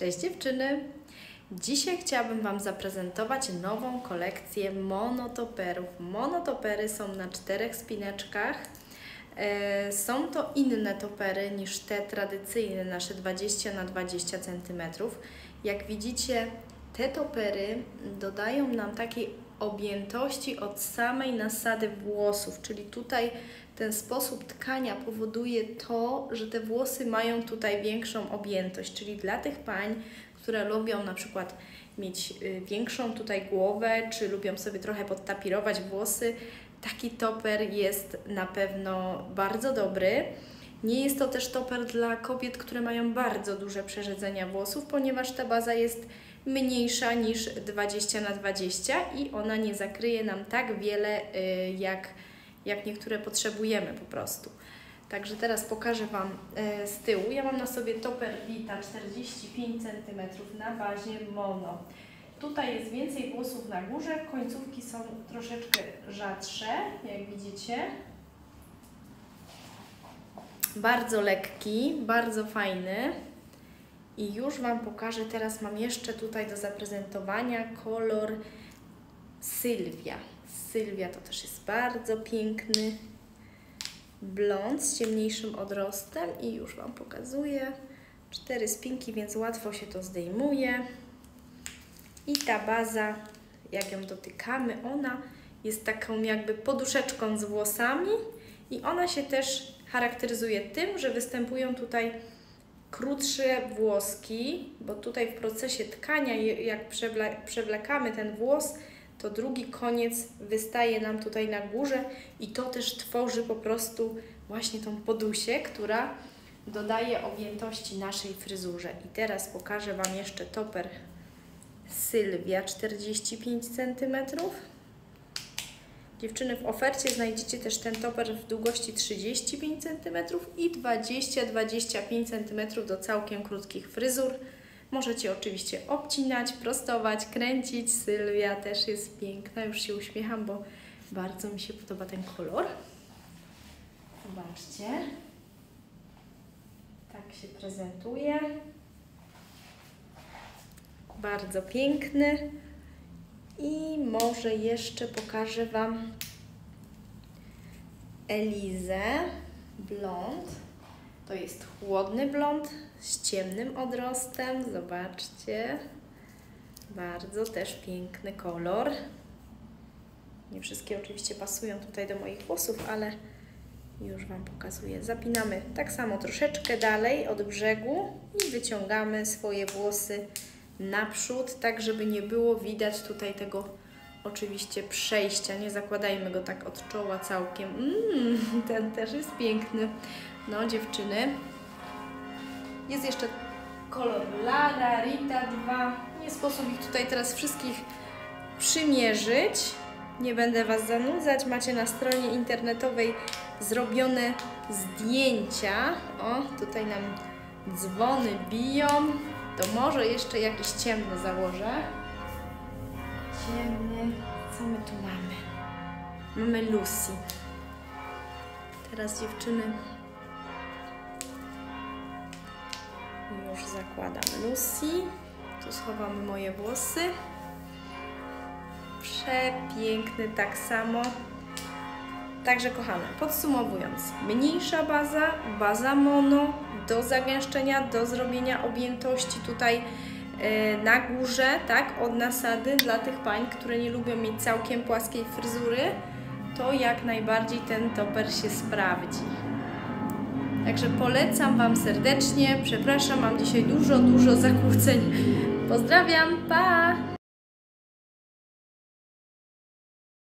Cześć dziewczyny! Dzisiaj chciałabym Wam zaprezentować nową kolekcję monotoperów. Monotopery są na 4 spineczkach. Są to inne topery niż te tradycyjne, nasze 20 na 20 cm. Jak widzicie, te topery dodają nam takiej objętości od samej nasady włosów, czyli tutaj ten sposób tkania powoduje to, że te włosy mają tutaj większą objętość, czyli dla tych pań, które lubią na przykład mieć większą tutaj głowę, czy lubią sobie trochę podtapirować włosy, taki toper jest na pewno bardzo dobry. Nie jest to też toper dla kobiet, które mają bardzo duże przerzedzenia włosów, ponieważ ta baza jest mniejsza niż 20 na 20 i ona nie zakryje nam tak wiele, jak niektóre potrzebujemy po prostu. Także teraz pokażę Wam z tyłu. Ja mam na sobie toper Rita 45 cm na bazie Mono. Tutaj jest więcej włosów na górze, końcówki są troszeczkę rzadsze, jak widzicie. Bardzo lekki, bardzo fajny. I już Wam pokażę, teraz mam jeszcze tutaj do zaprezentowania kolor Sylwia. Sylwia to też jest bardzo piękny blond z ciemniejszym odrostem i już Wam pokazuję. 4 spinki, więc łatwo się to zdejmuje. I ta baza, jak ją dotykamy, ona jest taką jakby poduszeczką z włosami i ona się też charakteryzuje tym, że występują tutaj krótsze włoski, bo tutaj w procesie tkania, jak przewlekamy ten włos, to drugi koniec wystaje nam tutaj na górze i to też tworzy po prostu właśnie tą podusię, która dodaje objętości naszej fryzurze. I teraz pokażę Wam jeszcze toper Sylwia 45 cm. Dziewczyny, w ofercie znajdziecie też ten toper w długości 35 cm i 20-25 cm do całkiem krótkich fryzur. Możecie oczywiście obcinać, prostować, kręcić. Sylwia też jest piękna. Już się uśmiecham, bo bardzo mi się podoba ten kolor. Zobaczcie. Tak się prezentuje. Bardzo piękny. I może jeszcze pokażę Wam Elizę blond. To jest chłodny blond z ciemnym odrostem. Zobaczcie. Bardzo też piękny kolor. Nie wszystkie oczywiście pasują tutaj do moich włosów, ale już Wam pokazuję. Zapinamy tak samo troszeczkę dalej od brzegu i wyciągamy swoje włosy naprzód, tak żeby nie było widać tutaj tego oczywiście przejścia. Nie zakładajmy go tak od czoła całkiem. Ten też jest piękny. No dziewczyny. Jest jeszcze kolor Lara, Rita 2. Nie sposób ich tutaj teraz wszystkich przymierzyć. Nie będę Was zanudzać. Macie na stronie internetowej zrobione zdjęcia. O, tutaj nam dzwony biją. To może jeszcze jakiś ciemny założę. Ciemny. Co my tu mamy? Mamy Lucy. Teraz dziewczyny już zakładam Lucy. Tu schowamy moje włosy. Przepiękny tak samo. Także kochane, podsumowując, mniejsza baza, baza mono, do zagęszczenia, do zrobienia objętości tutaj na górze, tak, od nasady dla tych pań, które nie lubią mieć całkiem płaskiej fryzury, to jak najbardziej ten toper się sprawdzi. Także polecam Wam serdecznie, przepraszam, mam dzisiaj dużo zakłóceń. Pozdrawiam, pa!